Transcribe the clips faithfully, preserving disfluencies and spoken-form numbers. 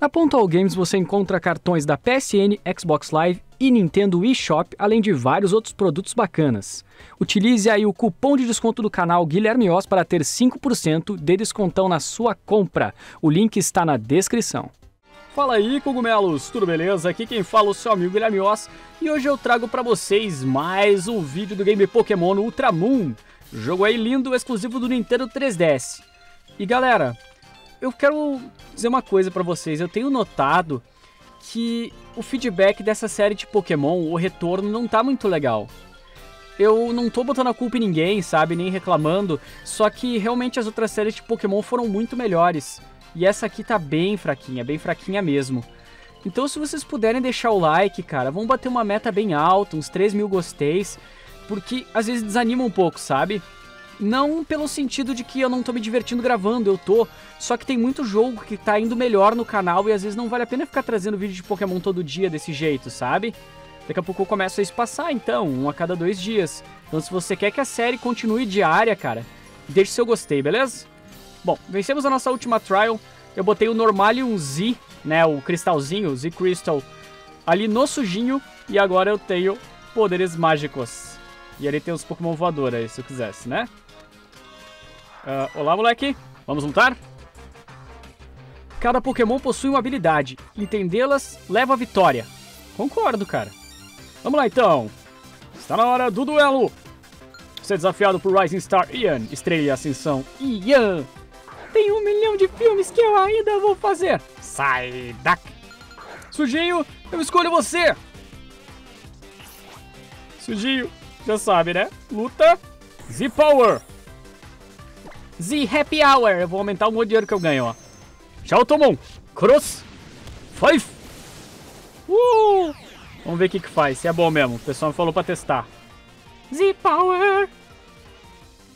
Na Pontual Games você encontra cartões da P S N, Xbox Live e Nintendo eShop, além de vários outros produtos bacanas. Utilize aí o cupom de desconto do canal Guilherme Oss para ter cinco por cento de descontão na sua compra. O link está na descrição. Fala aí, cogumelos, tudo beleza? Aqui quem fala é o seu amigo Guilherme Oss e hoje eu trago para vocês mais um vídeo do game Pokémon Ultra Moon. Jogo aí lindo, exclusivo do Nintendo três D S. E galera, eu quero dizer uma coisa pra vocês, eu tenho notado que o feedback dessa série de Pokémon, o retorno, não tá muito legal. Eu não tô botando a culpa em ninguém, sabe, nem reclamando, só que realmente as outras séries de Pokémon foram muito melhores. E essa aqui tá bem fraquinha, bem fraquinha mesmo. Então se vocês puderem deixar o like, cara, vamos bater uma meta bem alta, uns três mil gosteis, porque às vezes desanima um pouco, sabe? Não pelo sentido de que eu não tô me divertindo gravando, eu tô. Só que tem muito jogo que tá indo melhor no canal e às vezes não vale a pena ficar trazendo vídeo de Pokémon todo dia desse jeito, sabe? Daqui a pouco eu começo a espaçar, então, um a cada dois dias. Então se você quer que a série continue diária, cara, deixa o seu gostei, beleza? Bom, vencemos a nossa última trial. Eu botei o Normalium Z, né, o cristalzinho, o Z-Crystal, ali no sujinho. E agora eu tenho poderes mágicos. E ali tem os Pokémon voadora, se eu quisesse, né? Uh, olá, moleque. Vamos lutar? Cada Pokémon possui uma habilidade. Entendê-las leva à vitória. Concordo, cara. Vamos lá, então. Está na hora do duelo. Você é desafiado por Rising Star Ian, Estrela de Ascensão Ian. Tem um milhão de filmes que eu ainda vou fazer. Psyduck. Sujinho, eu escolho você. Sujinho, já sabe, né? Luta. Z-Power. Z Happy Hour. Eu vou aumentar o monte de dinheiro que eu ganho, ó. Tchau, Tomon. Cross. Five. Uh! Vamos ver o que que faz. Se é bom mesmo. O pessoal me falou pra testar. Z Power.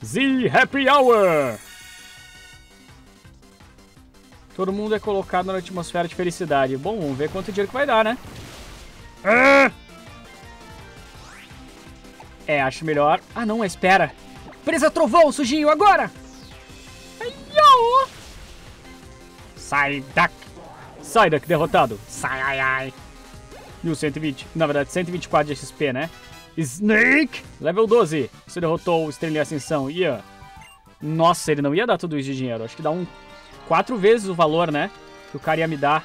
Z Happy Hour. Todo mundo é colocado na atmosfera de felicidade. Bom, vamos ver quanto dinheiro que vai dar, né? Ah! É, acho melhor... Ah, não, espera. Presa Trovão, sujinho, agora! Psyduck. Psyduck derrotado. Psy-ai-ai. mil cento e vinte. Na verdade, cento e vinte e quatro de X P, né? Snake. Level doze. Você derrotou o Estrela de Ascensão. Ia. Nossa, ele não ia dar tudo isso de dinheiro. Acho que dá um... Quatro vezes o valor, né? Que o cara ia me dar.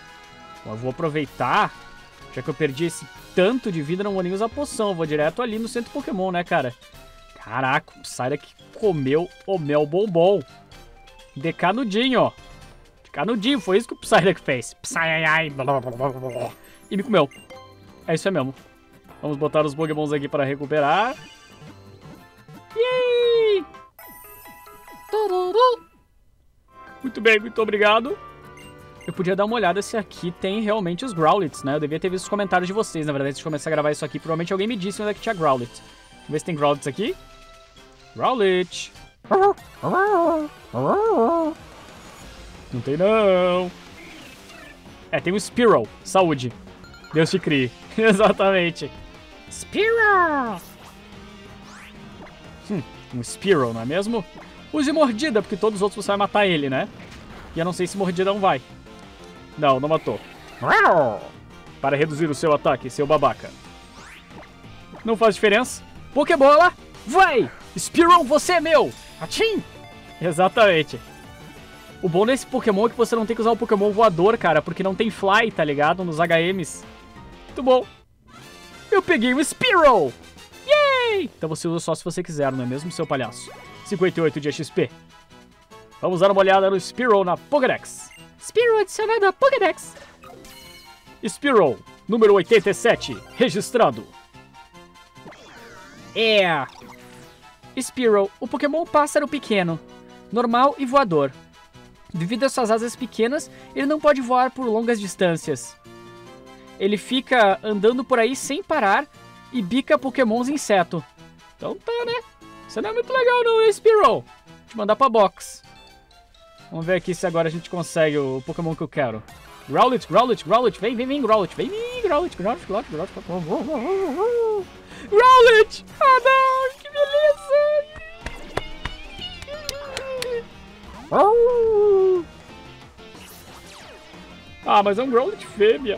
Bom, eu vou aproveitar. Já que eu perdi esse tanto de vida, não vou nem usar poção. Eu vou direto ali no centro Pokémon, né, cara? Caraca, o Psyduck comeu o mel bombom. Decadudinho, ó. Canudinho, foi isso que o Psyduck fez. Psy-ai-ai, blá, blá, blá, blá. E me comeu. É isso aí mesmo. Vamos botar os Pokémons aqui para recuperar. Yay! Muito bem, muito obrigado. Eu podia dar uma olhada se aqui tem realmente os Growlithe, né? Eu devia ter visto os comentários de vocês, na verdade, antes de começar a gravar isso aqui. Provavelmente alguém me disse onde é que tinha Growlithe. Vamos ver se tem Growlithe aqui. Growlithe. Não tem não. É, tem o Spearow. Saúde. Deus te crie. Exatamente. Spearow. Hum, um Spearow, não é mesmo? Use mordida, porque todos os outros você vai matar ele, né? E eu não sei se mordida não vai. Não, não matou. Para reduzir o seu ataque, seu babaca. Não faz diferença. Pokébola, vai! Spearow, você é meu! Atim! Exatamente. O bom desse Pokémon é que você não tem que usar o Pokémon voador, cara, porque não tem Fly, tá ligado? Nos H Ms. Muito bom. Eu peguei o Spearow. Yay! Então você usa só se você quiser, não é mesmo, seu palhaço? cinquenta e oito de X P. Vamos dar uma olhada no Spearow na Pokédex. Spearow adicionado à Pokédex. Spearow, número oitenta e sete, registrado. É. Spearow, o Pokémon pássaro pequeno, normal e voador. Devido às suas asas pequenas, ele não pode voar por longas distâncias. Ele fica andando por aí sem parar e bica pokémons inseto. Então tá, né? Isso não é muito legal não, Spearow. Vou te mandar pra box. Vamos ver aqui se agora a gente consegue o Pokémon que eu quero. Growlithe, Growlithe, Growlithe. Vem, vem, vem, Growlithe. Vem, vem, Growlithe, Growlithe, Growlithe, Growlithe. Growlithe! Ah não, que beleza! Ah, mas é um Growlithe fêmea.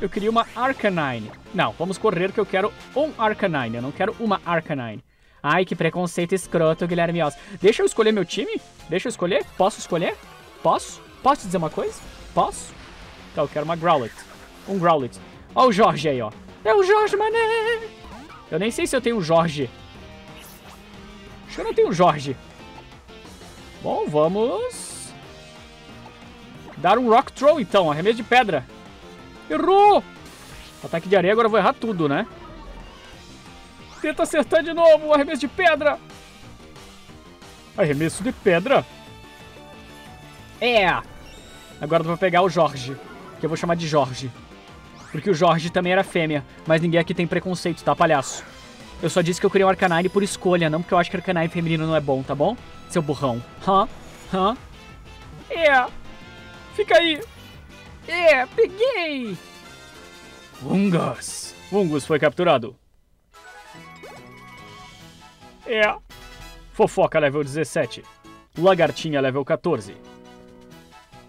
Eu queria uma Arcanine. Não, vamos correr que eu quero um Arcanine. Eu não quero uma Arcanine. Ai, que preconceito escroto, Guilherme Oss. Deixa eu escolher meu time? Deixa eu escolher? Posso escolher? Posso? Posso dizer uma coisa? Posso? Então, eu quero uma Growlithe. Um Growlithe. Ó o Jorge aí, ó. É o Jorge, mané! Eu nem sei se eu tenho o Jorge. Acho que eu não tenho o Jorge. Bom, vamos... dar um Rock Throw, então. Arremesso de pedra. Errou! Ataque de areia, agora eu vou errar tudo, né? Tenta acertar de novo. Arremesso de pedra. Arremesso de pedra. É. Agora eu vou pegar o Jorge, que eu vou chamar de Jorge. Porque o Jorge também era fêmea. Mas ninguém aqui tem preconceito, tá, palhaço? Eu só disse que eu queria um Arcanine por escolha, não porque eu acho que Arcanine feminino não é bom, tá bom? Seu burrão. Hã? Hã? É. Fica aí. É, peguei. Mungus. Mungus foi capturado. É. Fofoca level dezessete. Lagartinha level quatorze.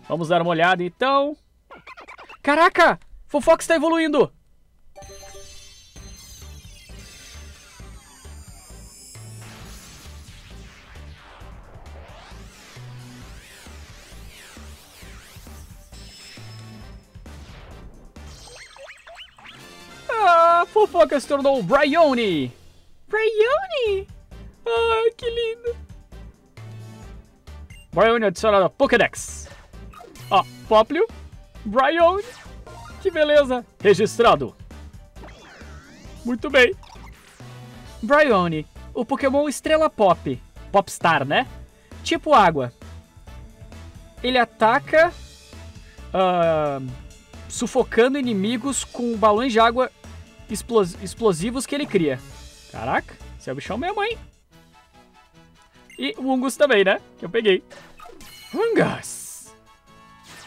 Vamos dar uma olhada, então. Caraca! Fofoca está evoluindo! Ah, Fofoca se tornou Bryony! Bryony! Ah, que lindo! Bryony adicionada a Pokédex. Ó, ah, Poplio. Bryony. Que beleza. Registrado. Muito bem. Bryony, o Pokémon estrela pop. Popstar, né? Tipo água. Ele ataca uh, sufocando inimigos com balões de água explos explosivos que ele cria. Caraca, esse é o bichão mesmo, hein? E o Mungus também, né? Que eu peguei. Mungus.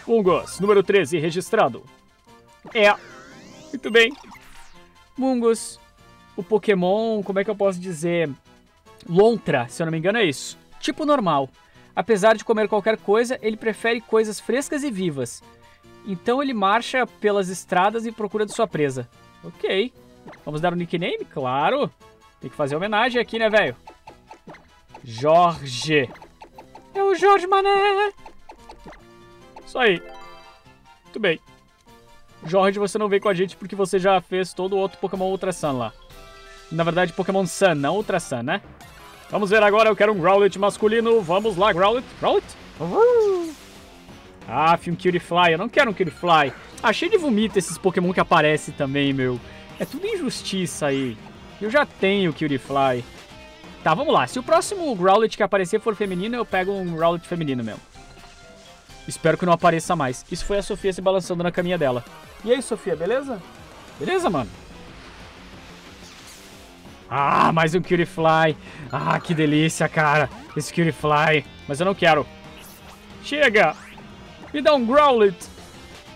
Mungus, número treze, registrado. É, muito bem. Mungus, o Pokémon, como é que eu posso dizer? Lontra, se eu não me engano é isso. Tipo normal. Apesar de comer qualquer coisa, ele prefere coisas frescas e vivas. Então ele marcha pelas estradas em procura de sua presa. Ok. Vamos dar um nickname? Claro. Tem que fazer homenagem aqui, né, velho? Jorge. É o Jorge Mané. Isso aí. Muito bem. Jorge, você não veio com a gente porque você já fez todo o outro Pokémon Ultra Sun lá. Na verdade, Pokémon Sun, não Ultra Sun, né? Vamos ver agora, eu quero um Growlithe masculino. Vamos lá, Growlithe. Growlithe? Uhum. Ah, um Cutie Fly. Eu não quero um Cutie Fly. Achei de vomita esses Pokémon que aparecem também, meu. É tudo injustiça aí. Eu já tenho o Cutie Fly. Tá, vamos lá. Se o próximo Growlithe que aparecer for feminino, eu pego um Growlithe feminino mesmo. Espero que não apareça mais. Isso foi a Sofia se balançando na caminha dela. E aí, Sofia, beleza? Beleza, mano? Ah, mais um Cutie Fly. Ah, que delícia, cara. Esse Cutie Fly. Mas eu não quero. Chega! Me dá um Growlithe.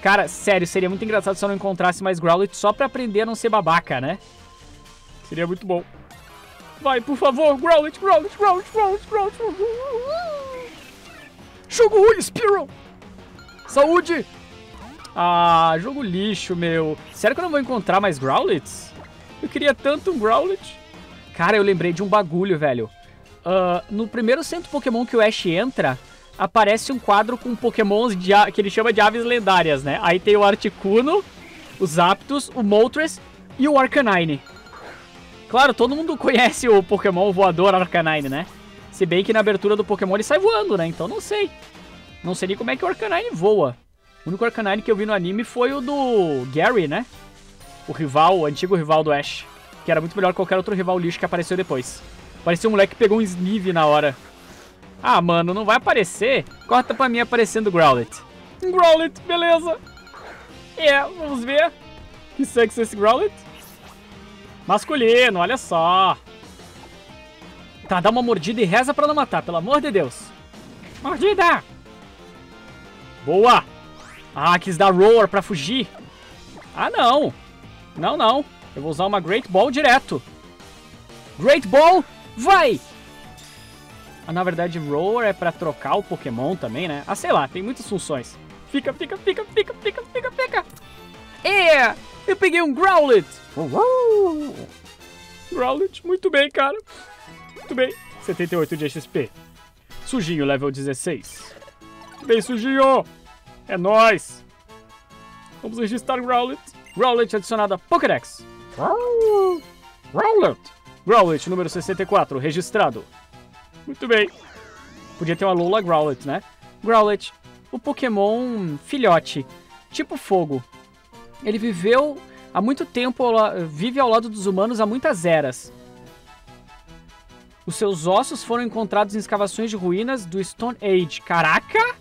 Cara, sério, seria muito engraçado se eu não encontrasse mais Growlithe só pra aprender a não ser babaca, né? Seria muito bom. Vai, por favor, Growlithe, Growlithe, Growlithe, Growlithe, Growlithe. Jogo ruim, Spearow! Saúde! Ah, jogo lixo, meu. Será que eu não vou encontrar mais Growlithes? Eu queria tanto um Growlithe. Cara, eu lembrei de um bagulho, velho. Uh, no primeiro centro Pokémon que o Ash entra, aparece um quadro com Pokémons de que ele chama de aves lendárias, né? Aí tem o Articuno, os Zapdos, o Moltres e o Arcanine. Claro, todo mundo conhece o Pokémon voador Arcanine, né? Se bem que na abertura do Pokémon ele sai voando, né? Então não sei. Não sei nem como é que o Arcanine voa. O único Arcanine que eu vi no anime foi o do Gary, né? O rival, o antigo rival do Ash. Que era muito melhor que qualquer outro rival lixo que apareceu depois. Parecia um moleque que pegou um Sniv na hora. Ah, mano, não vai aparecer? Corta pra mim aparecendo o Growlithe. Growlithe, beleza. É, vamos ver. Que sexo é esse Growlithe? Masculino, olha só. Tá, dá uma mordida e reza pra não matar, pelo amor de Deus. Mordida! Boa! Ah, quis dar Roar pra fugir. Ah, não. Não, não. Eu vou usar uma Great Ball direto. Great Ball, vai! Ah, na verdade, Roar é pra trocar o Pokémon também, né? Ah, sei lá, tem muitas funções. Fica, fica, fica, fica, fica, fica, fica. É! Eu peguei um Growlithe. Uhul. Growlithe, muito bem, cara. Muito bem. setenta e oito de X P. Sujinho, level dezesseis. Bem sujinho. É nóis. Vamos registrar Growlithe. Growlithe adicionado a Pokédex. Uhul. Growlithe. Growlithe, número sessenta e quatro, registrado. Muito bem. Podia ter uma Lola Growlithe, né? Growlithe, o Pokémon filhote, tipo fogo. Ele viveu há muito tempo, vive ao lado dos humanos há muitas eras. Os seus ossos foram encontrados em escavações de ruínas do Stone Age. Caraca!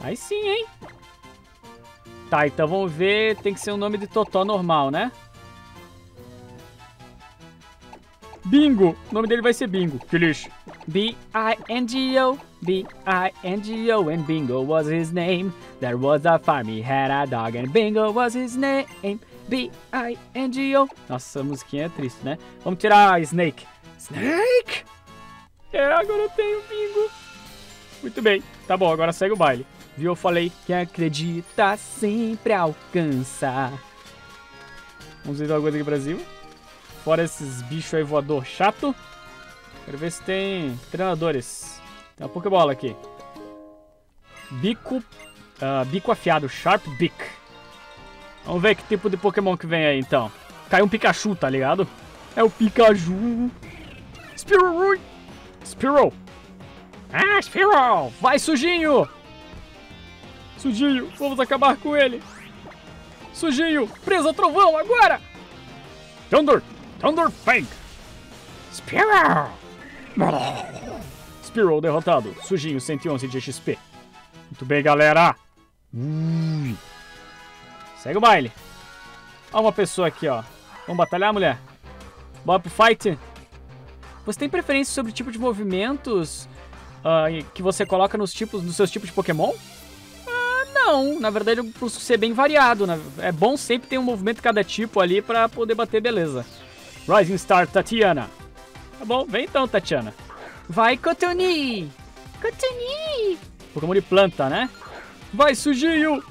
Aí sim, hein? Tá, então vamos ver. Tem que ser o nome de Totó normal, né? Bingo! O nome dele vai ser Bingo. Que lixo. B I N G O, B I N G O, and Bingo was his name. There was a farm, he had a dog, and Bingo was his name. B I N G O. Nossa, a musiquinha é triste, né? Vamos tirar Snake. Snake! É, agora eu tenho Bingo. Muito bem. Tá bom, agora segue o baile. Viu? Eu falei que acredita sempre alcança. Vamos ver alguma coisa aqui pra cima. Fora esses bichos aí voador chato. Quero ver se tem treinadores. Tem uma Pokébola aqui. Bico uh, bico afiado, Sharp Beak. Vamos ver que tipo de Pokémon que vem aí então. Caiu um Pikachu, tá ligado? É o Pikachu. Spearow. Spearow. Ah, Spearow. Vai, sujinho. Sujinho, vamos acabar com ele. Sujinho, presa trovão agora. Thunder. Thunder Fang! Spearow! Spearow derrotado. Sujinho, cento e onze de X P. Muito bem, galera. Ui. Segue o baile. Ó uma pessoa aqui, ó. Vamos batalhar, mulher? Bora pro fight? Você tem preferência sobre o tipo de movimentos uh, que você coloca nos, tipos, nos seus tipos de Pokémon? Uh, não. Na verdade, eu ser bem variado. Né? É bom sempre ter um movimento de cada tipo ali pra poder bater beleza. Rising Star, Tatiana. Tá bom, vem então, Tatiana. Vai, Cotoni! Cotoni! Pokémon de planta, né? Vai, sujinho!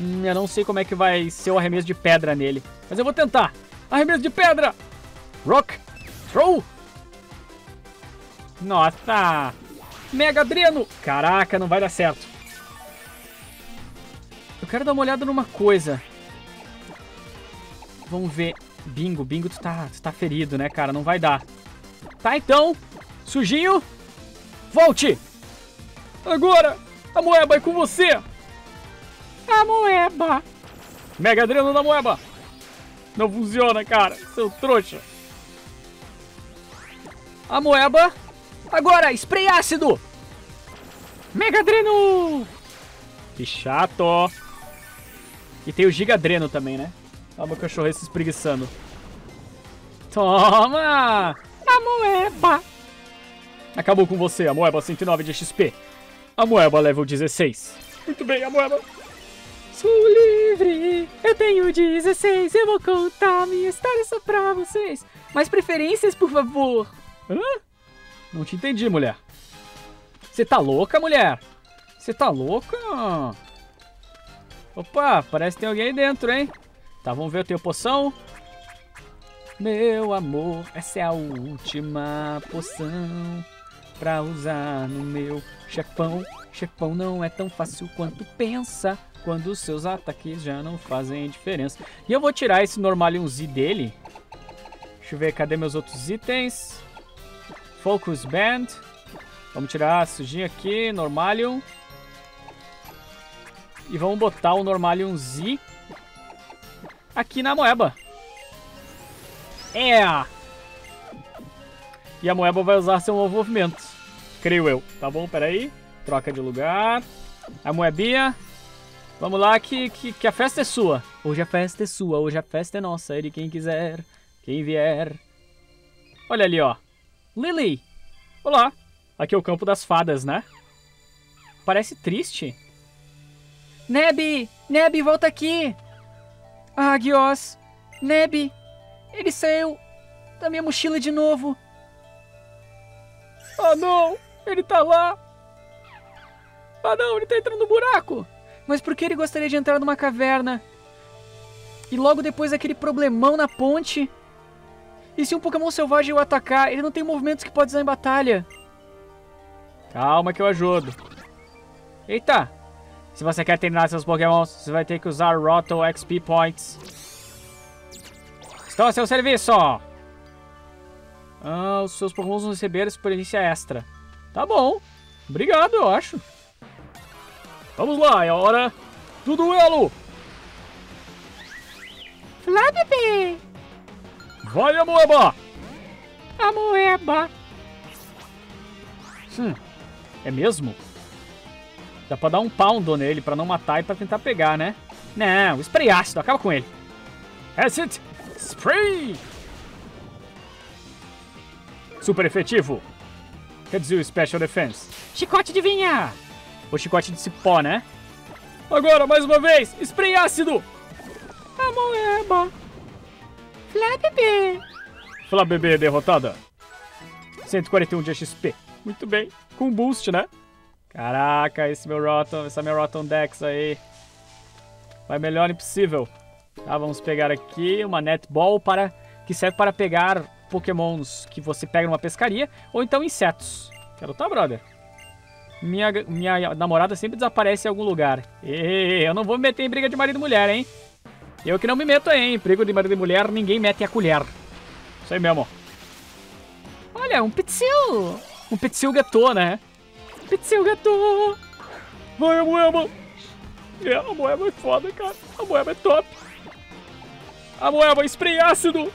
Hum, eu não sei como é que vai ser o arremesso de pedra nele. Mas eu vou tentar. Arremesso de pedra! Rock! Throw! Nossa! Mega Dreno! Caraca, não vai dar certo. Eu quero dar uma olhada numa coisa. Vamos ver... Bingo, Bingo, tu tá, tu tá ferido, né, cara? Não vai dar. Tá, então. Sujinho. Volte. Agora. A Amoeba é com você. A Amoeba. Mega Dreno da Amoeba. Não funciona, cara. Seu trouxa. A Amoeba. Agora, spray ácido. Mega Dreno. Que chato. E tem o Giga Dreno também, né? Olha meu cachorro aí se espreguiçando. Toma! Amoeba! Acabou com você, Amoeba, cento e nove de X P. Amoeba, level dezesseis. Muito bem, Amoeba. Sou livre, eu tenho dezesseis, eu vou contar minha história só pra vocês. Mais preferências, por favor. Hã? Não te entendi, mulher. Você tá louca, mulher? Você tá louca? Opa, parece que tem alguém aí dentro, hein? Tá, vamos ver, eu tenho poção. Meu amor, essa é a última poção pra usar no meu chefão. Chefão não é tão fácil quanto pensa, quando os seus ataques já não fazem diferença. E eu vou tirar esse Normalium Z dele. Deixa eu ver, cadê meus outros itens? Focus Band. Vamos tirar a sujinha aqui, Normalium. E vamos botar o Normalium Z aqui na Amoeba. É! E a Amoeba vai usar seu movimento. Creio eu. Tá bom, peraí. Troca de lugar. A Amoebinha. Vamos lá que, que, que a festa é sua. Hoje a festa é sua, hoje a festa é nossa. É de quem quiser, quem vier. Olha ali, ó. Lily. Olá. Aqui é o campo das fadas, né? Parece triste. Neb! Neb, volta aqui! Ah, Guilherme, Neb, ele saiu da minha mochila de novo. Ah, não, ele tá lá. Ah não, ele tá entrando no buraco. Mas por que ele gostaria de entrar numa caverna? E logo depois aquele problemão na ponte. E se um Pokémon selvagem o atacar, ele não tem movimentos que pode usar em batalha. Calma que eu ajudo. Eita. Se você quer terminar seus Pokémons, você vai ter que usar Rotom X P Points. Estou a seu serviço. Ah, os seus Pokémons vão receber experiência extra. Tá bom. Obrigado, eu acho. Vamos lá, é a hora do duelo. Flá, bebê. Vai, Amoeba. Amoeba. Hum, é mesmo? Dá pra dar um pound nele pra não matar e pra tentar pegar, né? Não, spray ácido, acaba com ele. Acid Spray. Super efetivo. Reduziu Special Defense. Chicote de vinha. O chicote de cipó, né? Agora, mais uma vez, spray ácido. Amoeba. Flabebê. Flabebê derrotada. cento e quarenta e um de X P. Muito bem. Com boost, né? Caraca, esse meu Rotom, essa minha Rotom Dex aí. Vai melhor impossível. Tá, vamos pegar aqui uma Netball para, que serve para pegar Pokémons que você pega numa pescaria ou então insetos. Quero tá, brother. Minha, minha namorada sempre desaparece em algum lugar. E eu não vou me meter em briga de marido e mulher, hein? Eu que não me meto, hein? Em briga de marido e mulher, ninguém mete a colher. Isso aí mesmo. Olha, um Pitzil. Um Pitzil Gatô, né? Pitzil Gatô! Vai, Amoeba! É, a Amoeba é foda, cara. A Amoeba é top. A Amoeba, spray ácido!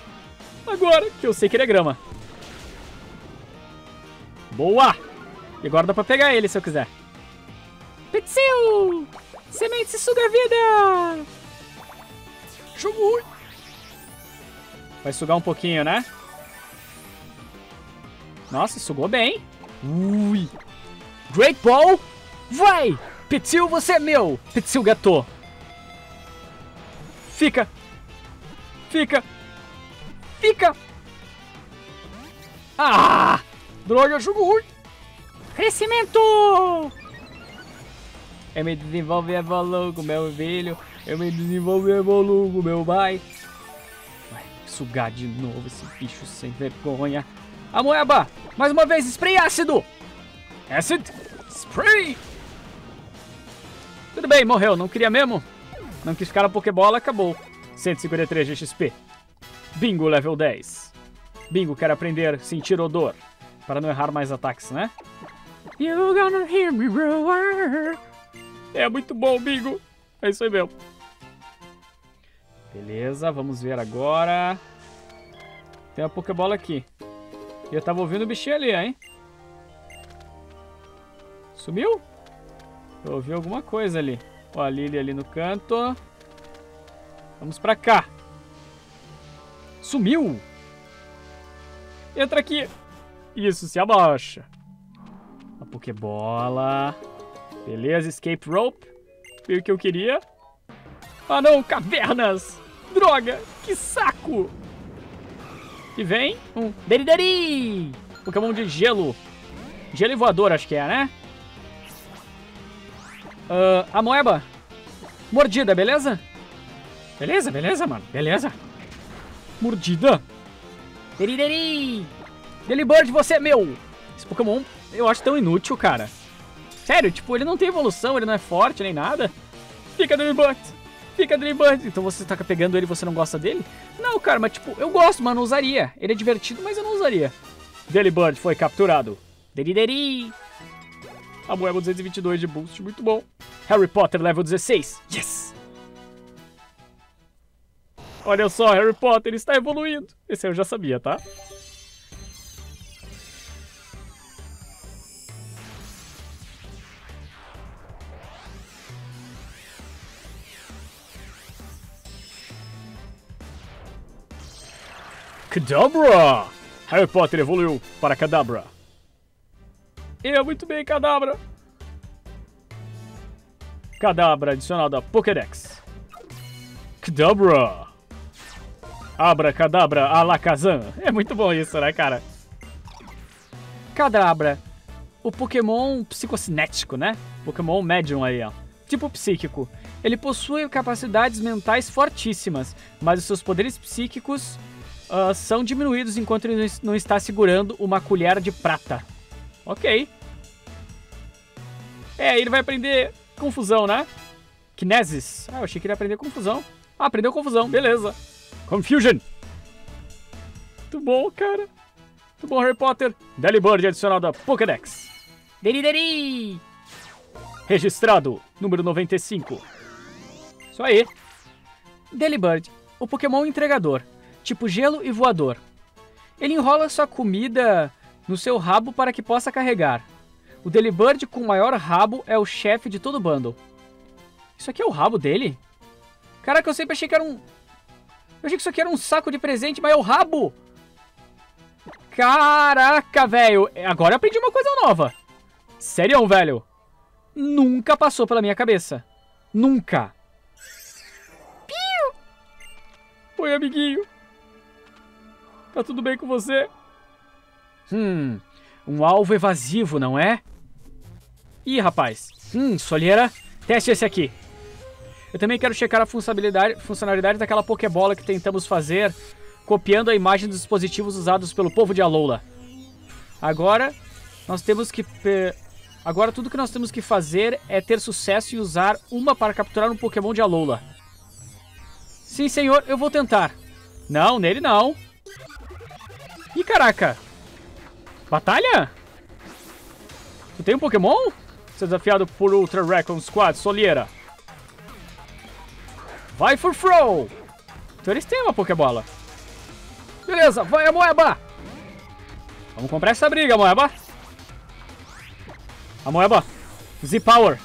Agora, que eu sei que ele é grama. Boa! E agora dá pra pegar ele se eu quiser. Pitzil! Semente suga a vida! Chumui! Vai sugar um pouquinho, né? Nossa, sugou bem. Ui! Great Ball, vai! Pitzil, você é meu! Pitzil Gatô! Fica! Fica! Fica! Ah! Droga, jogo ruim! Crescimento! Eu me desenvolvo e evoluo, meu filho. Eu me desenvolvo e evoluo, meu pai. Vai sugar de novo esse bicho sem vergonha. Amoeba! Mais uma vez, spray ácido! Acid Spray! Tudo bem, morreu. Não queria mesmo. Não quis ficar na Pokébola, acabou. cento e cinquenta e três de X P. Bingo, level dez. Bingo, quer aprender a sentir odor. Para não errar mais ataques, né? You're gonna hear me roar. É muito bom, Bingo. É isso aí mesmo. Beleza, vamos ver agora. Tem uma Pokébola aqui. E eu tava ouvindo o bichinho ali, hein? Sumiu? Eu ouvi alguma coisa ali. Ó, a Lily ali no canto. Vamos pra cá. Sumiu! Entra aqui. Isso, se abaixa. A Pokébola. Beleza, escape rope. Veio o que eu queria. Ah não, cavernas! Droga, que saco! E vem um Derideri! Pokémon de gelo. Gelo e voador, acho que é, né? Uh, Amoeba, mordida, beleza? Beleza, beleza, mano, beleza. Mordida. Derideri. Delibird, você é meu. Esse Pokémon eu acho tão inútil, cara. Sério, tipo, ele não tem evolução, ele não é forte nem nada. Fica, Delibird. Fica, Delibird. Então você tá pegando ele e você não gosta dele? Não, cara, mas tipo, eu gosto, mas não usaria. Ele é divertido, mas eu não usaria. Delibird foi capturado. Derideri. Amoeba duzentos e vinte e dois de boost, muito bom. Harry Potter, level dezesseis. Yes! Olha só, Harry Potter está evoluindo. Esse eu já sabia, tá? Kadabra! Harry Potter evoluiu para Kadabra. Eu, muito bem, Kadabra. Kadabra adicionado a Pokédex. Kadabra. Abra, Kadabra, Alakazam. É muito bom isso, né, cara? Kadabra. O Pokémon psicocinético, né? Pokémon Medium aí, ó. Tipo psíquico. Ele possui capacidades mentais fortíssimas, mas os seus poderes psíquicos uh, são diminuídos enquanto ele não está segurando uma colher de prata. Ok. É, ele vai aprender confusão, né? Kinesis. Ah, eu achei que ele ia aprender confusão. Ah, aprendeu confusão. Beleza. Confusion. Muito bom, cara. Muito bom, Harry Potter. Delibird adicional da Pokédex. Deri, deri. Registrado. Número noventa e cinco. Isso aí. Delibird. O Pokémon entregador. Tipo gelo e voador. Ele enrola sua comida no seu rabo para que possa carregar. O Delibird com o maior rabo é o chefe de todo o bundle. Isso aqui é o rabo dele? Caraca, eu sempre achei que era um... Eu achei que isso aqui era um saco de presente, mas é o rabo! Caraca, velho! Agora eu aprendi uma coisa nova. Sério, velho? Nunca passou pela minha cabeça. Nunca. Piu! Oi, amiguinho. Tá tudo bem com você? Hum, um alvo evasivo, não é? Ih, rapaz. Hum, solheira. Teste esse aqui. Eu também quero checar a funcionalidade, funcionalidade daquela Pokébola que tentamos fazer, copiando a imagem dos dispositivos usados pelo povo de Alola. Agora, nós temos que... Pe... Agora tudo que nós temos que fazer é ter sucesso e usar uma para capturar um Pokémon de Alola. Sim, senhor, eu vou tentar. Não, nele não. Ih, caraca. Batalha? Tu tem um Pokémon? Você é desafiado por Ultra Recon Squad, Solieira. Vai, Furfrow. Então eles têm uma Pokébola. Beleza, vai, Amoeba. Vamos comprar essa briga, Amoeba. Amoeba, Z-Power,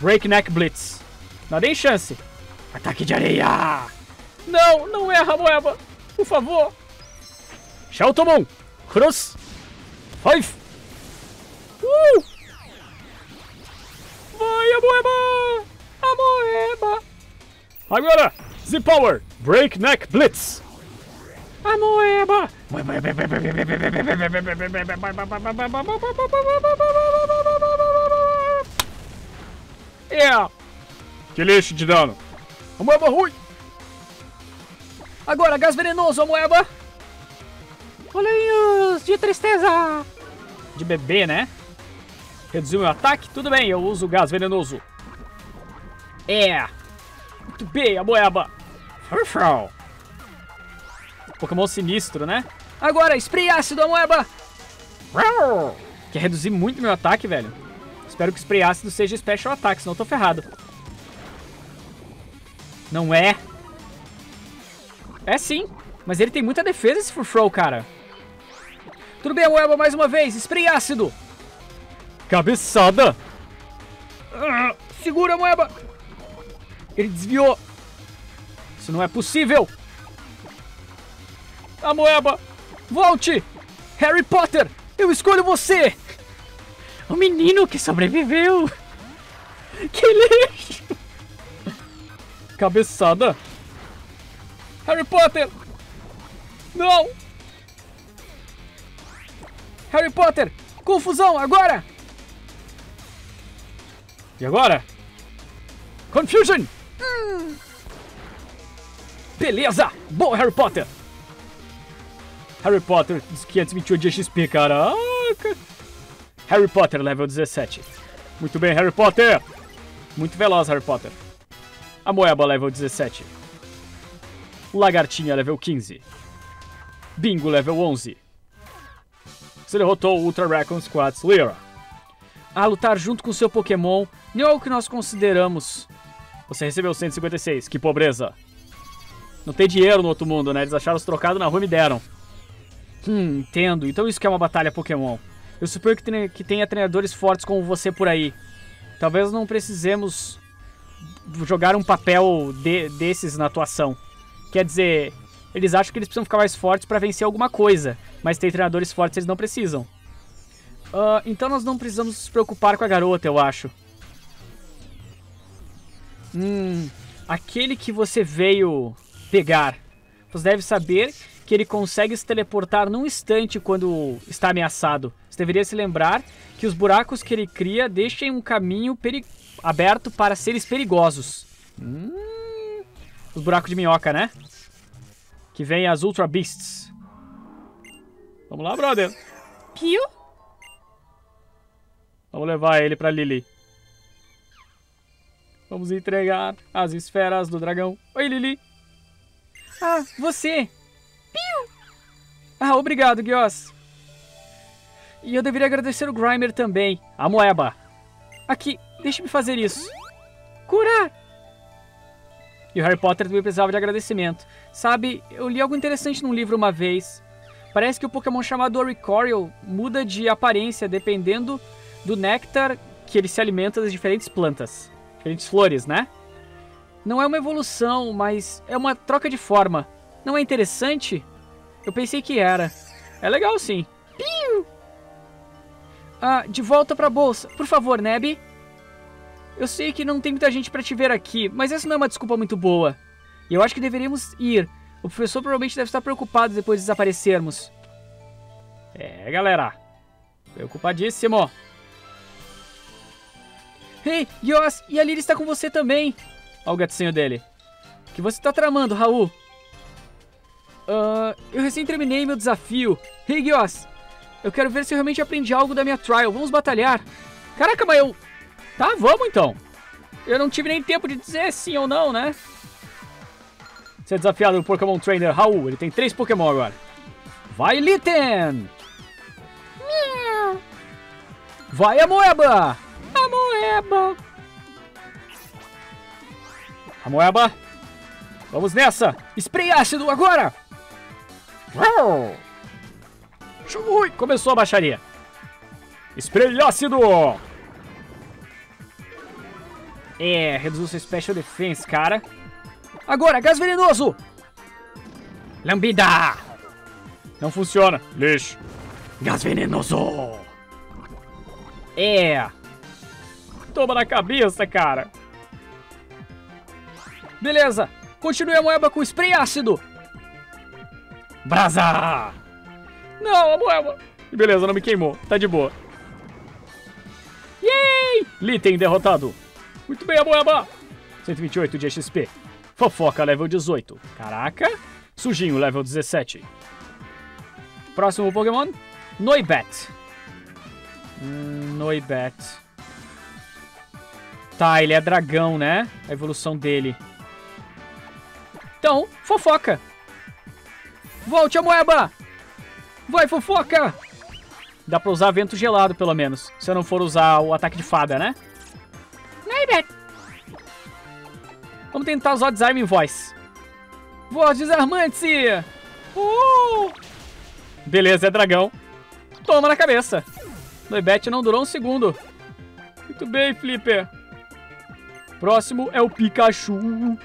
Breakneck Blitz. Não dei chance. Ataque de areia. Não, não erra, Amoeba. Por favor. Sheltomon, Cross, Five. Uh! Vai, Amoeba. Amoeba. Agora, Z-Power, Breakneck Blitz. Amoeba. Yeah. Que lixo de dano. Amoeba ruim. Agora, gás venenoso, Amoeba. Olhinhos de tristeza. De bebê, né? Reduziu meu ataque? Tudo bem, eu uso gás venenoso. É. Muito bem, Amoeba. Furfrow. Pokémon sinistro, né? Agora, spray ácido, Amoeba! Quer reduzir muito meu ataque, velho. Espero que o spray ácido seja special attack, senão eu tô ferrado. Não é? É sim, mas ele tem muita defesa, esse Furfrow, cara. Tudo bem, Amoeba, mais uma vez, spray ácido! Cabeçada! Uh, segura, Amoeba! Ele desviou! Isso não é possível! Amoeba, volte! Harry Potter, eu escolho você! O menino que sobreviveu! Que lixo! Cabeçada! Harry Potter! Não! Harry Potter, confusão, agora! E agora? Confusion! Hum. Beleza! Boa, Harry Potter! Harry Potter, quinhentos e vinte e oito de X P, caraca. Harry Potter, level dezessete. Muito bem, Harry Potter. Muito veloz, Harry Potter. Amoeba, level dezessete. Lagartinha, level quinze. Bingo, level onze. Você derrotou o Ultra Raccoon Squad Slayer. A lutar junto com seu Pokémon, não é o que nós consideramos. Você recebeu cento e cinquenta e seis, que pobreza. Não tem dinheiro no outro mundo, né? Eles acharam os trocados na rua e me deram. Hum, entendo. Então isso que é uma batalha Pokémon. Eu suponho que, que tenha treinadores fortes como você por aí. Talvez não precisemos jogar um papel de, desses na atuação. Quer dizer, eles acham que eles precisam ficar mais fortes para vencer alguma coisa. Mas tem treinadores fortes, eles não precisam. Uh, então nós não precisamos nos preocupar com a garota, eu acho. Hum, aquele que você veio pegar. Você deve saber... que ele consegue se teleportar num instante quando está ameaçado. Você deveria se lembrar que os buracos que ele cria deixem um caminho peri... aberto para seres perigosos. Hum... Os buracos de minhoca, né? Que vem as Ultra Beasts. Vamos lá, brother. Pio? Vamos levar ele pra Lily. Vamos entregar as esferas do dragão. Oi, Lily. Ah, você. Piu. Ah, obrigado, Guilherme. E eu deveria agradecer o Grimer também. A Amoeba. Aqui, deixa-me fazer isso. Curar. E o Harry Potter também precisava de agradecimento. Sabe, eu li algo interessante num livro uma vez. Parece que o Pokémon chamado Oricorio muda de aparência dependendo do néctar que ele se alimenta das diferentes plantas. Diferentes flores, né? Não é uma evolução, mas é uma troca de forma. Não é interessante? Eu pensei que era. É legal, sim. Piu! Ah, de volta pra bolsa. Por favor, Neb. Eu sei que não tem muita gente pra te ver aqui, mas essa não é uma desculpa muito boa. E eu acho que deveríamos ir. O professor provavelmente deve estar preocupado depois de desaparecermos. É, galera. Preocupadíssimo. Ei, hey, Yoss, e a Lily está com você também. Olha o gatinho dele. O que você está tramando, Raul? Uh, eu recém terminei meu desafio. Hey, Guios, eu quero ver se eu realmente aprendi algo da minha trial. Vamos batalhar. Caraca, mas eu... Tá, vamos então. Eu não tive nem tempo de dizer sim ou não, né? Você é desafiado do Pokémon Trainer Raul. Ele tem três Pokémon agora. Vai, Litten! Vai, Amoeba! Amoeba! Amoeba! Vamos nessa! Spray ácido agora! Ui, começou a baixaria. Spray ácido! É, reduziu seu special defense, cara. Agora, gás venenoso! Lambida! Não funciona. Lixo. Gás venenoso! É. Toma na cabeça, cara. Beleza. Continue a Moeba com spray ácido. Brasa! Não, a Moeba. Beleza, não me queimou. Tá de boa. Yay! Litten derrotado. Muito bem, a Moeba. cento e vinte e oito de X P. Fofoca, level dezoito. Caraca. Sujinho, level dezessete. Próximo Pokémon. Noibet. Hum, Noibet. Tá, ele é dragão, né? A evolução dele. Então, fofoca. Volte, Amoeba! Vai, fofoca! Dá pra usar vento gelado, pelo menos. Se eu não for usar o ataque de fada, né? Noibet! Vamos tentar usar Disarming Voice. Voz desarmante-se! Uh! Beleza, é dragão. Toma na cabeça. Noibet não durou um segundo. Muito bem, Flipper. Próximo é o Pikachu.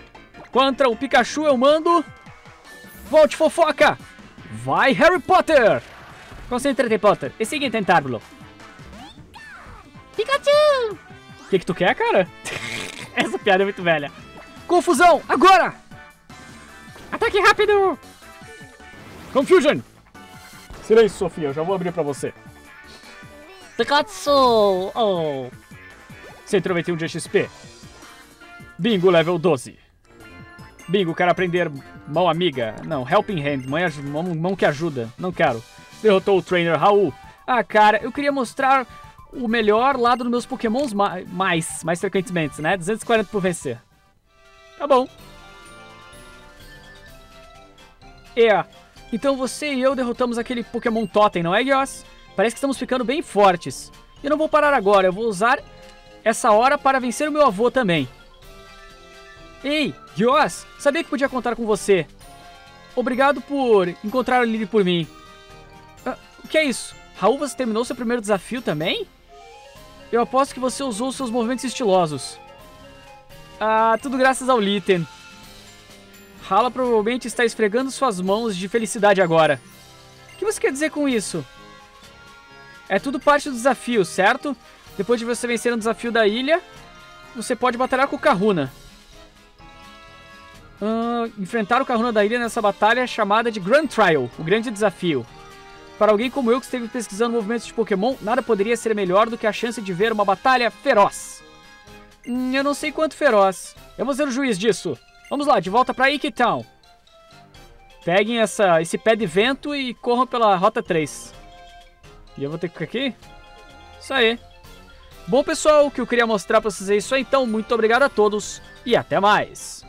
Contra o Pikachu eu mando... Volte, fofoca! Vai, Harry Potter! Concentra-te, Potter. E siga em tentarlo. Pikachu! O que que tu quer, cara? Essa piada é muito velha. Confusão! Agora! Ataque rápido! Confusion! Silêncio, Sofia. Eu já vou abrir pra você. Pikachu! Oh! cento e noventa e um de X P. Bingo, level doze. Bingo, quero aprender mão amiga. Não, helping hand, mãe, mão, mão que ajuda. Não quero. Derrotou o trainer Raul. Ah, cara, eu queria mostrar o melhor lado dos meus pokémons ma mais, mais frequentemente, né? duzentos e quarenta por vencer. Tá bom. É, então você e eu derrotamos aquele pokémon totem, não é, Guios? Parece que estamos ficando bem fortes. Eu não vou parar agora, eu vou usar essa hora para vencer o meu avô também. Ei, Guios, sabia que podia contar com você. Obrigado por encontrar a Lily por mim. Ah, o que é isso? Raul, você terminou seu primeiro desafio também? Eu aposto que você usou seus movimentos estilosos. Ah, tudo graças ao Litten. Hala provavelmente está esfregando suas mãos de felicidade agora. O que você quer dizer com isso? É tudo parte do desafio, certo? Depois de você vencer o desafio da ilha, você pode batalhar com o Kahuna. Uh, enfrentar o Kahuna da ilha nessa batalha é chamada de Grand Trial, o grande desafio. Para alguém como eu que esteve pesquisando movimentos de Pokémon, nada poderia ser melhor do que a chance de ver uma batalha feroz. Hum, eu não sei quanto feroz. Eu vou ser o juiz disso. Vamos lá, de volta para Ike Town. Peguem essa, esse pé de vento e corram pela Rota três. E eu vou ter que ficar aqui? Isso aí. Bom, pessoal, o que eu queria mostrar para vocês é isso aí. Então, muito obrigado a todos e até mais.